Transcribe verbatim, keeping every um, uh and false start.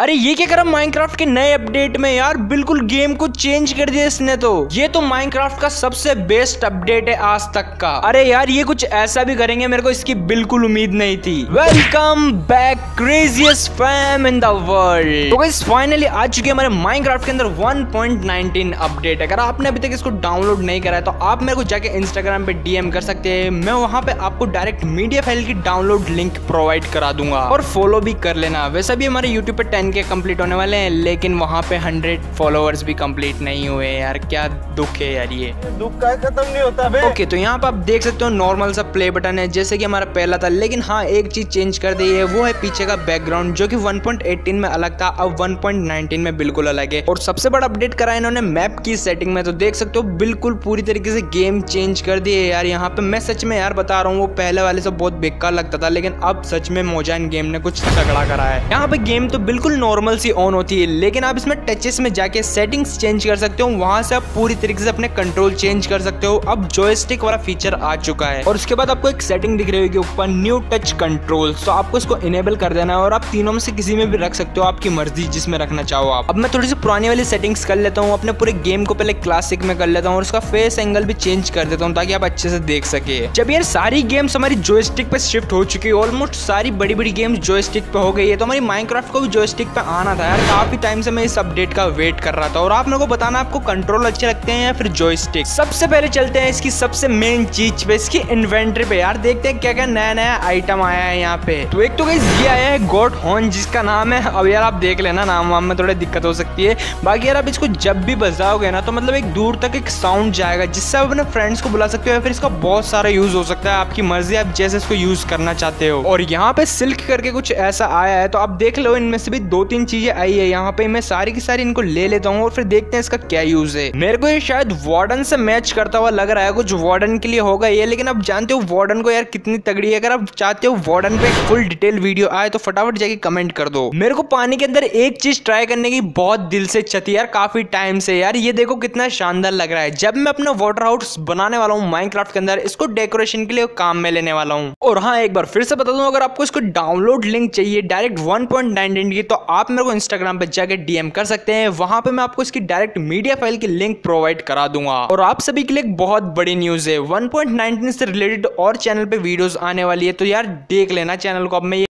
अरे ये क्या करा माइनक्राफ्ट के नए अपडेट में यार, बिल्कुल गेम को चेंज कर दिया इसने तो। ये तो माइनक्राफ्ट का सबसे बेस्ट अपडेट है आज तक का। अरे यार ये कुछ ऐसा भी करेंगे, मेरे को इसकी बिल्कुल उम्मीद नहीं थी। Welcome back craziest fam in the world. तो गाइस फाइनली आ चुके हमारे माइनक्राफ्ट के अंदर वन पॉइंट नाइनटीन अपडेट। अगर आपने अभी तक इसको डाउनलोड नहीं कराया तो आप मेरे को जाके इंस्टाग्राम पे डीएम कर सकते हैं, मैं वहाँ पे आपको डायरेक्ट मीडिया फाइल की डाउनलोड लिंक प्रोवाइड करा दूंगा और फॉलो भी कर लेना। वैसे भी हमारे यूट्यूब पे टेन के कंप्लीट होने वाले हैं, लेकिन वहाँ पे हंड्रेड फॉलोअर्स भी कंप्लीट नहीं हुए यार, क्या दुख है यार, ये दुख का खत्म नहीं होता बे। ओके तो यहाँ पे आप देख सकते हो नॉर्मल सा प्ले बटन है जैसे कि हमारा पहला था, लेकिन हाँ एक चीज चेंज कर दी है, वो है पीछे का बैकग्राउंड जो कि वन पॉइंट एटीन में अलग था, अब वन पॉइंट नाइनटीन में बिल्कुल अलग है। और सबसे बड़ा अपडेट करा इन्होंने मैप की सेटिंग में, तो देख सकते हो बिल्कुल पूरी तरीके से गेम चेंज कर दी है यार। यहाँ पे मैं सच में यार बता रहा हूँ, वो पहले वाले से बहुत बेकार लगता था, लेकिन अब सच में मोजान गेम ने कुछ तगड़ा करा है। यहाँ पे गेम तो बिल्कुल नॉर्मल सी ऑन होती है, लेकिन आप इसमें टचेस में जाके सेटिंग्स चेंज कर सकते हो, वहां से आप पूरी तरीके से अपने कंट्रोल चेंज कर सकते हो। अब जॉयस्टिक वाला फीचर आ चुका है और उसके बाद आपको एक सेटिंग दिख रही होगी ऊपर, न्यू टच कंट्रोल, तो आपको इसको इनेबल कर देना है और आप तीनों में से किसी में भी रख सकते हो, आपकी मर्जी जिसमें रखना चाहो आप। अब मैं थोड़ी सी पुरानी वाली सेटिंग्स कर लेता हूँ, अपने पूरे गेम को पहले क्लासिक में कर लेता हूँ और उसका फेस एंगल भी चेंज कर देता हूँ ताकि आप अच्छे से देख सके। जब यार सारी गेम्स हमारी जॉयस्टिक पे शिफ्ट हो चुकी है, ऑलमोस्ट सारी बड़ी बड़ी गेम्स जॉयस्टिक पे हो गई है, तो हमारी माइनक्राफ्ट को भी जॉयस्टिक पे आना था यार। काफी टाइम से मैं इस अपडेट का वेट कर रहा था। और आप मेरे को बताना आपको कंट्रोल अच्छे लगते हैं या फिर जॉयस्टिक। सबसे पहले चलते हैं इसकी सबसे मेन चीज पे, इसकी इन्वेंटरी पे यार, देखते हैं क्या क्या नया नया आइटम आया है यहाँ पे। तो एक तो गाइस ये आया है गॉड हॉर्न, जिसका नाम है, अब यार आप देख लेना, नाम वाम में थोड़ी दिक्कत हो सकती है। बाकी यार आप इसको जब भी बजाओगे ना तो मतलब एक दूर तक एक साउंड जाएगा जिससे आप अपने फ्रेंड्स को बुला सकते हो या फिर इसका बहुत सारा यूज हो सकता है, आपकी मर्जी आप जैसे इसको यूज करना चाहते हो। और यहाँ पे सिल्क करके कुछ ऐसा आया है, तो आप देख लो इनमें से भी दो तीन चीजें आई है यहाँ पे, मैं सारी की सारी इनको ले लेता हूँ और फिर देखते हैं इसका क्या यूज है। मेरे को ये शायद वार्डन से मैच करता हुआ लग रहा है, कुछ वार्डन के लिए होगा ये, लेकिन आप जानते हो वार्डन को यार कितनी तगड़ी है। अगर आप चाहते हो वार्डन पे फुल डिटेल वीडियो आए तो फटाफट जाके कमेंट कर दो। मेरे को पानी के अंदर एक चीज ट्राई करने की बहुत दिल से इच्छा थी यार, काफी टाइम से यार। ये देखो कितना शानदार लग रहा है, जब मैं अपना वाटर हाउस बनाने वाला हूँ माइनक्राफ्ट के अंदर, इसको डेकोरेशन के लिए काम में लेने वाला हूँ। और हाँ एक बार फिर से बता दूं, अगर आपको इसको डाउनलोड लिंक चाहिए डायरेक्ट वन पॉइंट नाइनटीन की, तो आप मेरे को इंस्टाग्राम पे जाके डीएम कर सकते हैं, वहां पे मैं आपको इसकी डायरेक्ट मीडिया फाइल की लिंक प्रोवाइड करा दूंगा। और आप सभी के लिए एक बहुत बड़ी न्यूज है, वन पॉइंट नाइनटीन से रिलेटेड और चैनल पे वीडियोस आने वाली है, तो यार देख लेना चैनल को। अब मैं